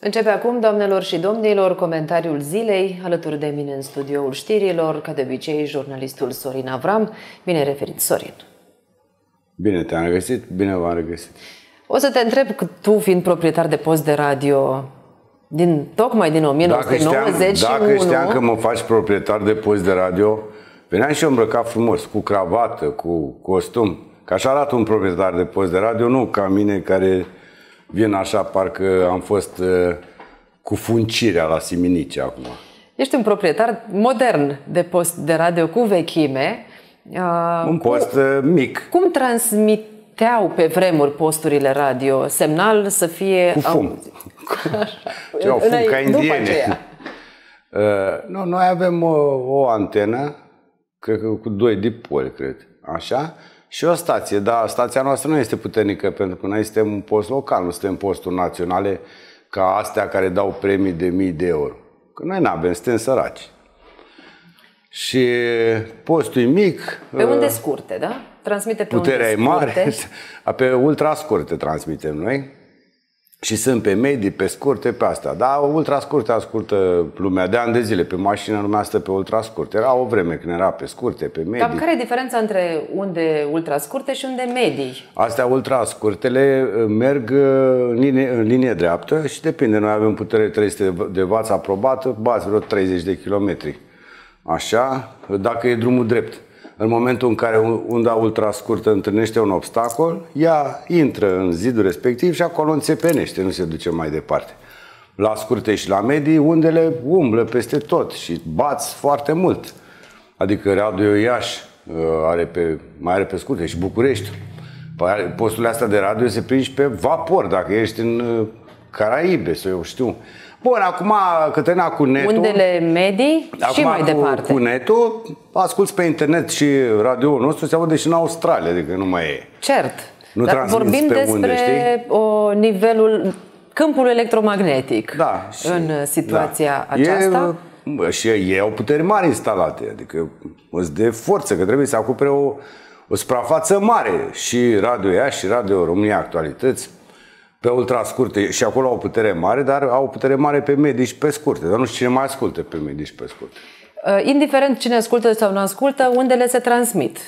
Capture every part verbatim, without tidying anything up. Începe acum, doamnelor și domnilor, comentariul zilei. Alături de mine în studioul știrilor, ca de obicei, jurnalistul Sorin Avram. Bine referit, Sorin! Bine te-am regăsit, bine v-am regăsit! O să te întreb, că tu fiind proprietar de post de radio, din, tocmai din o mie nouă sute nouăzeci și unu... Dacă știam că mă faci proprietar de post de radio, veneam și eu îmbrăcat frumos, cu cravată, cu costum, că așa arată un proprietar de post de radio, nu ca mine care... Vin așa, parcă am fost uh, cu funcirea la Siminice acum. Ești un proprietar modern de post de radio cu vechime. Uh, un post cu, uh, mic. Cum transmiteau pe vremuri posturile radio? Semnal să fie... Cu fum. Ce au fum ca indiene. Uh, nu, noi avem o, o antenă, cred că cu doi dipoli, cred. Așa. Și o stație, dar stația noastră nu este puternică, pentru că noi suntem un post local, nu suntem posturi naționale ca astea care dau premii de mii de euro. Că noi n-avem, suntem săraci. Și postul e mic. Pe unde scurte, da? Transmite pe unde scurte. Puterea e mare. Pe ultra scurte transmitem noi. Și sunt pe medii, pe scurte, pe astea. Dar ultra scurte ascultă lumea de ani de zile. Pe mașină lumea stă pe ultra scurte. Era o vreme când era pe scurte, pe medii. Dar care e diferența între unde ultra scurte și unde medii? Astea ultra scurtele merg în linie, în linie dreaptă și depinde. Noi avem putere trei sute de wați aprobată, bați vreo treizeci de kilometri. Așa, dacă e drumul drept. În momentul în care unda ultra scurtă întâlnește un obstacol, ea intră în zidul respectiv și acolo înțepenește, nu se duce mai departe. La scurte și la medii, undele umblă peste tot și bați foarte mult. Adică Radio Iași are pe, mai are pe scurte și București. Posturile astea de radio se prinzi pe vapor, dacă ești în Caraibe, să eu știu. Bun, acum, Cătălina, cu netul... Undele medii și mai cu, departe. Cu netul, asculți pe internet și radio-ul nostru, se aude și în Australia, adică nu mai e. Cert, nu dar vorbim pe despre unde, știi? O, nivelul, câmpul electromagnetic, da, și, în situația da. aceasta. E, și ei au puteri mari instalate, adică de forță, că trebuie să acopere o, o suprafață mare. Și Radio Iași și Radio România Actualități, pe ultra scurte și acolo au putere mare, dar au putere mare pe medii și pe scurte. Dar nu știu cine mai ascultă pe medii și pe scurte. Indiferent cine ascultă sau nu ascultă, undele se transmit.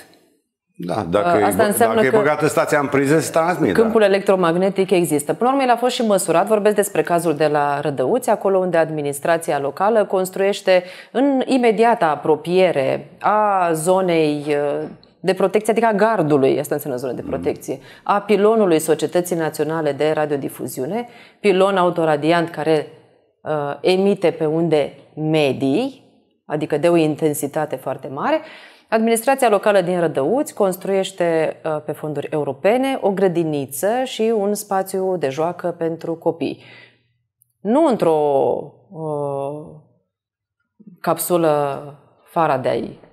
Da, dacă, Asta e, înseamnă dacă că e băgată stația în priză, se transmit. Câmpul da. electromagnetic există. Până la urmă, el a fost și măsurat. Vorbesc despre cazul de la Rădăuți, acolo unde administrația locală construiește în imediata apropiere a zonei de protecție, adică a gardului, asta înseamnă zonă de protecție, a pilonului Societății Naționale de Radiodifuziune, pilon autoradiant care uh, emite pe unde medii, adică de o intensitate foarte mare. Administrația locală din Rădăuți construiește uh, pe fonduri europene o grădiniță și un spațiu de joacă pentru copii. Nu într-o uh, capsulă Faraday,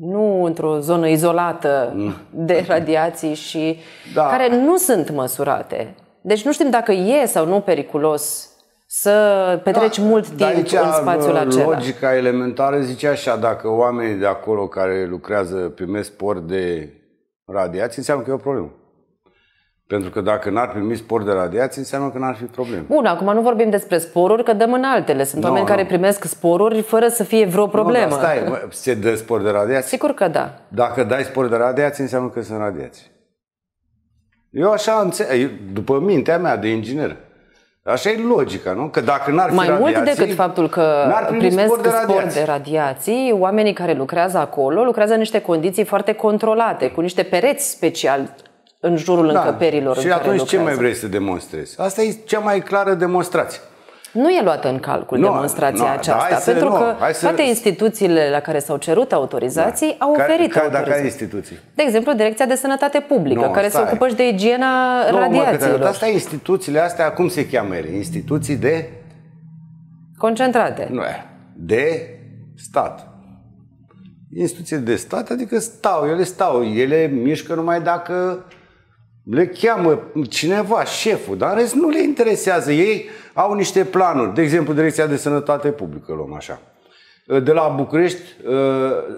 nu într-o zonă izolată de radiații și da. care nu sunt măsurate. Deci nu știm dacă e sau nu periculos să petreci da, mult timp aici, în spațiul acela. Logica elementară zice așa, dacă oamenii de acolo care lucrează primesc spor de radiații, înseamnă că e o problemă. Pentru că dacă n-ar primi spor de radiații, înseamnă că n-ar fi probleme. Bun, acum nu vorbim despre sporuri, că dăm în altele. Sunt no, oameni no. care primesc sporuri fără să fie vreo problemă. No, stai, mă, se dă spor de radiații? Sigur că da. Dacă dai spor de radiații, înseamnă că sunt radiații. Eu așa înțeleg, după mintea mea de inginer. Așa e logica, nu? Că dacă n-ar fi Mai radiații, mult decât faptul că primesc spor de, spor de radiații, oamenii care lucrează acolo lucrează în niște condiții foarte controlate, cu niște pereți speciali în jurul da. încăperilor. Și în atunci care ce lucrează. mai vrei să demonstrezi? Asta e cea mai clară demonstrație. Nu e luată în calcul no, demonstrația no, aceasta, pentru no, că toate să... instituțiile la care s-au cerut autorizații da. au oferit care, autorizații. Care instituții? De exemplu, Direcția de Sănătate Publică, no, care stai. se ocupă și de igiena no, radiațiilor. Dar asta instituțiile astea, cum se cheamă ele? Instituții de... Concentrate. Nu, de stat. Instituții de stat, adică stau, ele stau, ele mișcă numai dacă... Le cheamă cineva, șeful, dar în rest nu le interesează. Ei au niște planuri. De exemplu, Direcția de Sănătate Publică, luăm așa. De la București,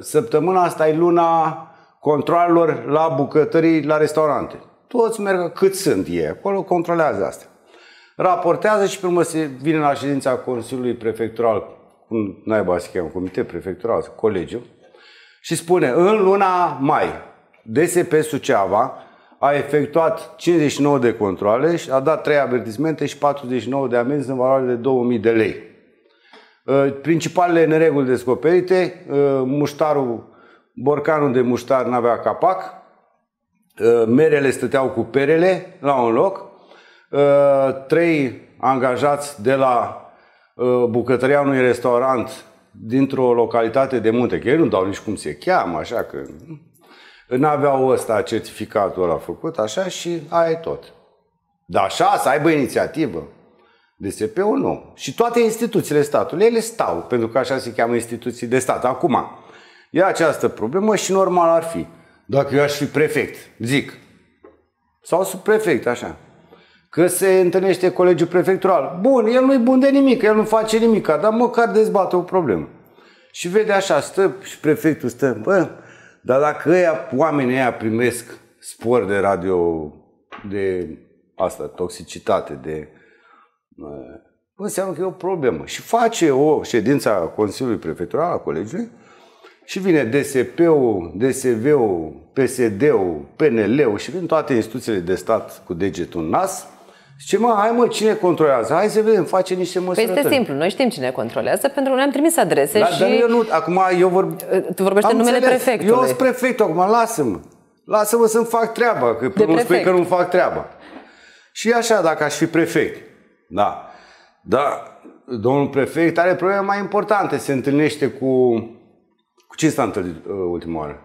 săptămâna asta e luna controalelor la bucătării, la restaurante. Toți merg cât sunt ei acolo, controlează asta. raportează și pe urmă se vine la ședința Consiliului Prefectural, cum naiba se cheamă, Comitet Prefectural, Colegiu, și spune, în luna mai, D S P Suceava a efectuat cincizeci și nouă de controale și a dat trei avertismente și patruzeci și nouă de amenzi în valoare de două mii de lei. Principalele nereguli descoperite, muștarul, borcanul de muștar n-avea capac, merele stăteau cu perele la un loc, trei angajați de la bucătăria unui restaurant dintr-o localitate de munte, că ei nu dau nici cum se cheamă, așa că n-aveau ăsta certificatul ăla făcut, așa, și aia e tot. Dar așa, să aibă inițiativă. D S P-ul nu. Și toate instituțiile statului, ele stau, pentru că așa se cheamă instituții de stat. Acum, e această problemă și normal ar fi. Dacă eu aș fi prefect, zic, sau subprefect, așa, că se întâlnește colegiul prefectural. Bun, el nu-i bun de nimic, el nu face nimic, dar măcar dezbate o problemă. Și vede așa, stă și prefectul stă, bă, dar dacă ăia, oamenii ăia primesc spor de radio, de asta, toxicitate, de... înseamnă că e o problemă. Și face o ședință a Consiliului Prefectural, a colegiului, și vine D S P-ul, D S V-ul, P S D-ul, P N L-ul și vin toate instituțiile de stat cu degetul în nas. Și mă, hai mă, cine controlează? Hai să vedem, face niște măsurătări. Păi este simplu, noi știm cine controlează, pentru că noi am trimis adrese la, și... Dar eu nu, acum eu vorb... Tu vorbești în numele înțeles. prefectului. Eu sunt prefectul, acum lasă-mă. Lasă-mă să-mi fac treaba, că nu spui că nu-mi fac treaba. Și așa, dacă aș fi prefect. Da, da, domnul prefect are probleme mai importante. Se întâlnește cu... Cu ce s-a întâlnit uh, ultima oară?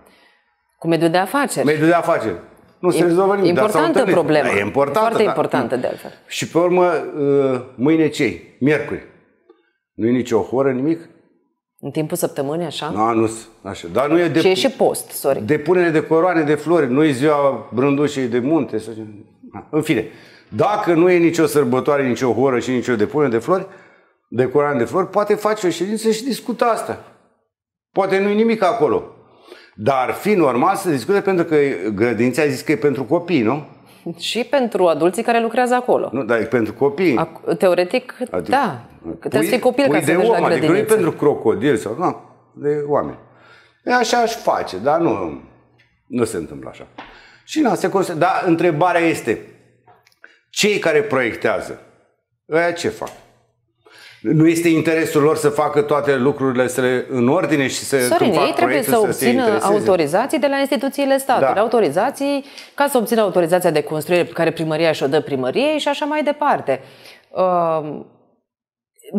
Cu mediul de afaceri. Mediul de afaceri. Nu se rezolvă nimic. Importantă problemă. Da, e importantă, foarte da. importantă de altfel. Și pe urmă, mâine ce-i? Miercuri. Nu e nici o horă, nimic? În timpul săptămânii, așa? No, nu, așa. Dar nu e de... Și e și post, sorry. Depunere de coroane, de flori, nu e ziua brândușei de munte. Sau... În fine, dacă nu e nicio sărbătoare, nicio horă și nicio depunere de flori, de coroane de flori, poate face o ședință și discută asta. Poate nu e nimic acolo. Dar ar fi normal să discute, pentru că grădința a zis că e pentru copii, nu? Și pentru adulții care lucrează acolo. Nu, dar e pentru copii. Ac Teoretic, adică, da. Trebuie să fii copil ca să de om, la adică nu e pentru crocodil sau nu, de oameni. E așa aș face, dar nu, nu se întâmplă așa. Și nu, se consider, dar întrebarea este, cei care proiectează, ăia ce fac? Nu este interesul lor să facă toate lucrurile să le, în ordine și să Sorin, ei trebuie să, să obțină autorizații de la instituțiile statului, da. Autorizații ca să obțină autorizația de construire pe care primăria și-o dă primăriei și așa mai departe. Uh,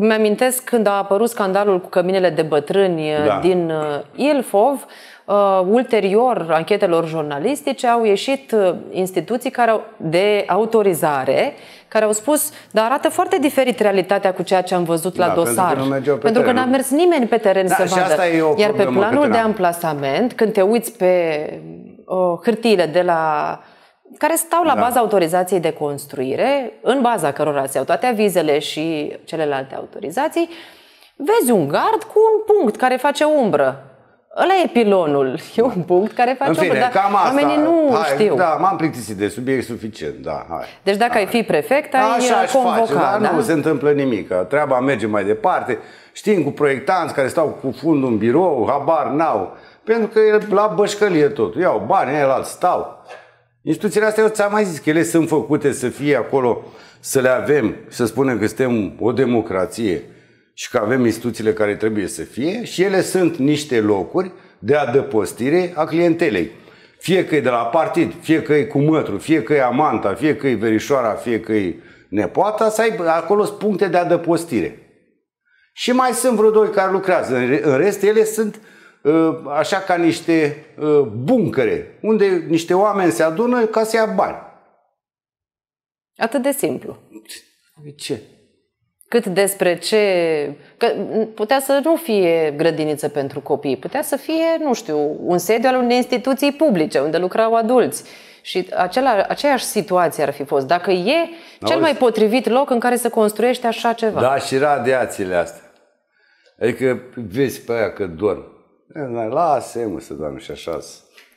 Mi-amintesc când a apărut scandalul cu căminele de bătrâni da. din Ilfov, uh, ulterior anchetelor jurnalistice au ieșit instituții care au, de autorizare care au spus, dar arată foarte diferit realitatea cu ceea ce am văzut da, la dosar. Pentru că n-a mers nimeni pe teren da, să vadă. Asta e o Iar pe planul de amplasament, când te uiți pe uh, hârtiile de la... care stau la da. baza autorizației de construire, în baza cărora se iau toate avizele și celelalte autorizații, vezi un gard cu un punct care face umbră. Ăla e pilonul, e un punct care face fine, umbră, dar oamenii nu hai, știu. Da, m-am plictisit de subiect suficient, da, hai. Deci dacă hai. ai fi prefect, ai așa convocat. Face, dar da? nu se întâmplă nimic, treaba merge mai departe. Știm cu proiectanți care stau cu fundul în birou, habar n-au, pentru că e la bășcălie totul, iau bani, el stau. Instituțiile astea, eu ți-am mai zis că ele sunt făcute să fie acolo, să le avem, să spunem că suntem o democrație și că avem instituțiile care trebuie să fie, și ele sunt niște locuri de adăpostire a clientelei. Fie că e de la partid, fie că e cumătru, fie că e amanta, fie că e verișoara, fie că e nepoata, să ai acolo puncte de adăpostire. Și mai sunt vreo doi care lucrează, în rest ele sunt... așa ca niște buncăre, unde niște oameni se adună ca să ia bani. Atât de simplu. Ce? Cât despre ce... Că putea să nu fie grădiniță pentru copii, putea să fie, nu știu, un sediu al unei instituții publice, unde lucrau adulți. Și acela, aceeași situație ar fi fost. Dacă e Auzi? cel mai potrivit loc în care să construiești așa ceva. Da, și radiațiile astea. Adică vezi pe aia că dorm. Lasă-mă să doamne și așa.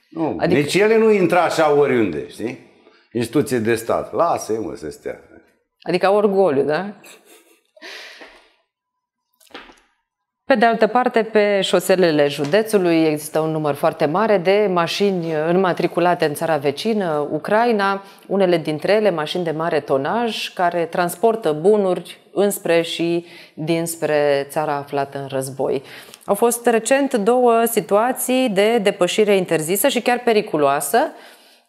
Nu. Adică... Deci ele nu intră așa oriunde, știi? Instituție de stat. Lasă-mă să stea. Adică orgoliu, da? Pe de altă parte, pe șoselele județului există un număr foarte mare de mașini înmatriculate în țara vecină, Ucraina, unele dintre ele mașini de mare tonaj care transportă bunuri înspre și dinspre țara aflată în război. Au fost recent două situații de depășire interzisă și chiar periculoasă,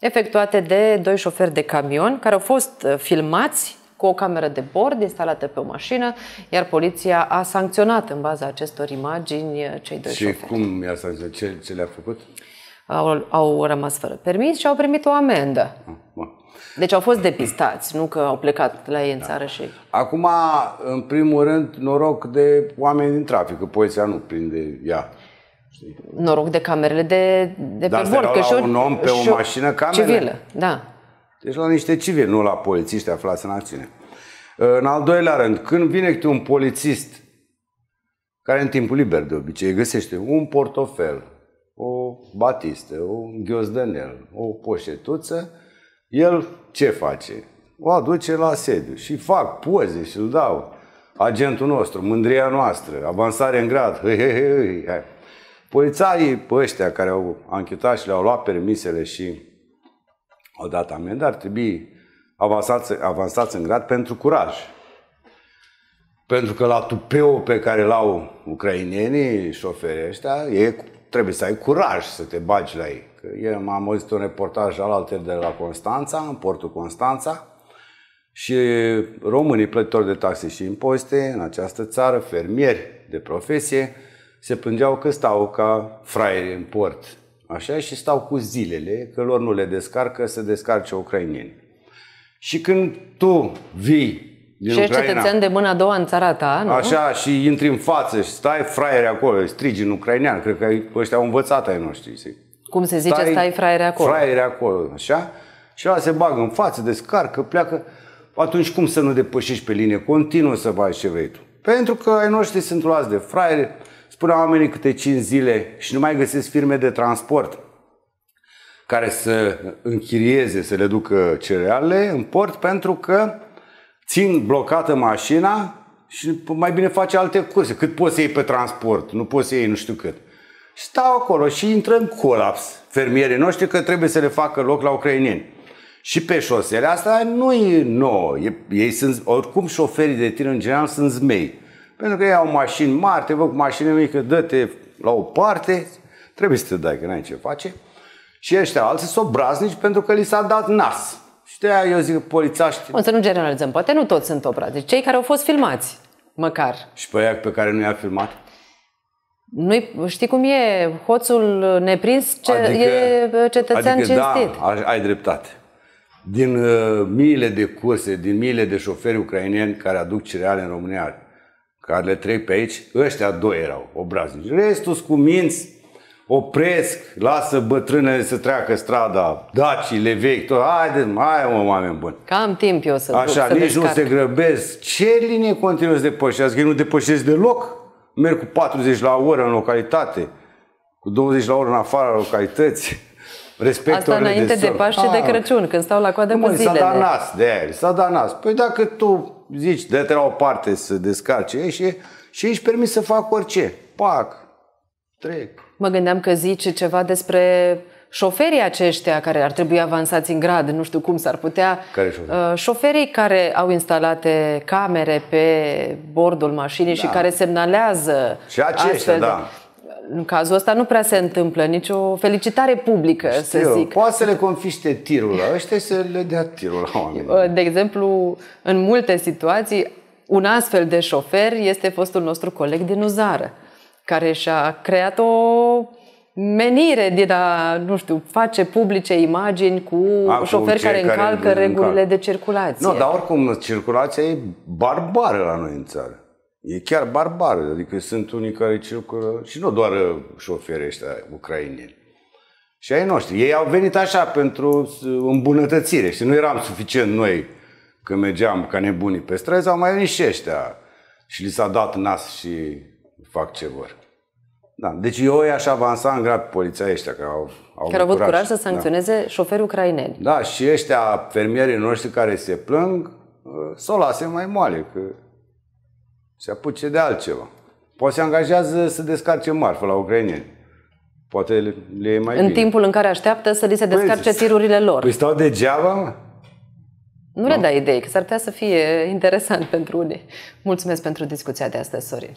efectuate de doi șoferi de camion care au fost filmați cu o cameră de bord instalată pe o mașină, iar poliția a sancționat în baza acestor imagini cei doi șoferi. Și cum i-a sancționat? Ce, ce le-a făcut? Au, au rămas fără permis și au primit o amendă. Bun. Deci au fost depistați, nu că au plecat la ei în da. țară și... Acum, în primul rând, noroc de oameni din trafic, că poliția nu prinde ea. Știi? Noroc de camerele de, de pe bord. Că și un om pe o mașină camerele? Civilă, da. Deci la niște civili, nu la polițiști aflați în acțiune. În al doilea rând, când vine câte un polițist, care în timpul liber de obicei găsește un portofel, o batistă, un ghiozdănel, o poșetuță, el ce face? O aduce la sediu și fac poze și îl dau. Agentul nostru, mândria noastră, avansare în grad. He, he, he, he. Polițarii ăștia care au anchetat și le-au luat permisele și au dat amendă ar trebui avansați, avansați în grad pentru curaj. Pentru că la tupeul pe care l-au ucrainenii, șoferii ăștia, e, trebuie să ai curaj să te bagi la ei. Eu m-am auzit un reportaj al alter de la Constanța, în portul Constanța, și românii plătitori de taxe și impozite în această țară, fermieri de profesie, se plângeau că stau ca fraieri în port. Așa, și stau cu zilele, că lor nu le descarcă, se descarce ucraineni. Și când tu vii din și Ucraina... Și ești cetățean de mâna a doua în țara ta, nu? Așa, și intri în față și stai fraiere acolo, strigi în ucrainean, cred că ăștia au învățat ai noștri. Cum se zice, stai, stai fraiere acolo. Fraiere acolo, așa? Și ăla se bagă în față, descarcă, pleacă. Atunci cum să nu depășești pe linie? Continuă să faci ce vrei tu. Pentru că ai noștri sunt luați de fraiere. Spunea oamenii câte cinci zile și nu mai găsesc firme de transport care să închirieze, să le ducă cereale în port pentru că țin blocată mașina și mai bine face alte curse. Cât poți să iei pe transport, nu poți să iei nu știu cât. Și stau acolo și intră în colaps fermierii noștri că trebuie să le facă loc la ucraineni. Și pe șosele asta nu e nouă. Ei sunt, oricum șoferii de tir în general sunt zmei. Pentru că ei au mașini mari, te văd cu mașină mică, dă-te la o parte, trebuie să te dai, că n-ai ce face. Și ăștia alții sunt obraznici pentru că li s-a dat nas. Și de aia eu zic polițaști... O să nu generalizăm, poate nu toți sunt obraznici, cei care au fost filmați, măcar. Și pe aia pe care nu i-a filmat? Nu-i, știi cum e, hoțul neprins ce, adică, e cetățean adică, cinstit. Da, ai dreptate. Din uh, miile de curse, din miile de șoferi ucraineni care aduc cereale în România, care le trec pe aici, ăștia doi erau obraznici. Restul cu minți, opresc, lasă bătrânele să treacă strada, dacile vechi, tot. Haide, hai mă, oameni buni. Cam timp eu să duc, așa, să nici descarc. Nu se grăbesc. Ce linie continuă să depășească? Ei nu depășesc deloc. Merg cu patruzeci la oră în localitate, cu douăzeci la oră în afara localității. Respect asta înainte de, de Paște de Crăciun, când stau la coadă cu zilele. S-a dat nas de aia, s-a dat nas. Păi dacă tu zici, dă-te la o parte să descarce și, și ești permis să fac orice. Pac, trec. Mă gândeam că zici ceva despre șoferii aceștia care ar trebui avansați în grad, nu știu cum s-ar putea. Care șoferii? Șoferii care au instalate camere pe bordul mașinii da. și care semnalează și aceștia, astfel da. de... În cazul ăsta nu prea se întâmplă nicio felicitare publică, știu, să zic. Poate să le confiște tirul la ăștia să le dea tirul la oameni. De exemplu, în multe situații, un astfel de șofer este fostul nostru coleg din uzară, care și-a creat o menire din a, nu știu, face publice imagini cu a, șoferi cu care încalcă care regulile încalc. de circulație. Nu, dar oricum circulația e barbară la noi în țară. E chiar barbar, adică sunt unii care circulă și nu doar șoferii ăștia ucraineni. Și ai noștri, ei au venit așa pentru îmbunătățire și nu eram suficient noi când mergeam ca nebunii pe străzi, au mai venit și ăștia și li s-a dat nas și fac ce vor. Da. Deci eu aș avansa în grad poliția ăștia care au, au, care au avut curaj, curaj să sancționeze da. șoferi ucraineni. Da, și ăștia fermierii noștri care se plâng să o lase mai moale, că se apuce de altceva. Poate se angajează să descarce marfă la ucraineni. Poate le, le e mai În bine. timpul în care așteaptă să li se descarce păi, tirurile lor. Păi stau degeaba? Nu, nu le dai idei, că s-ar putea să fie interesant pentru unii. Mulțumesc pentru discuția de astăzi, Sorin.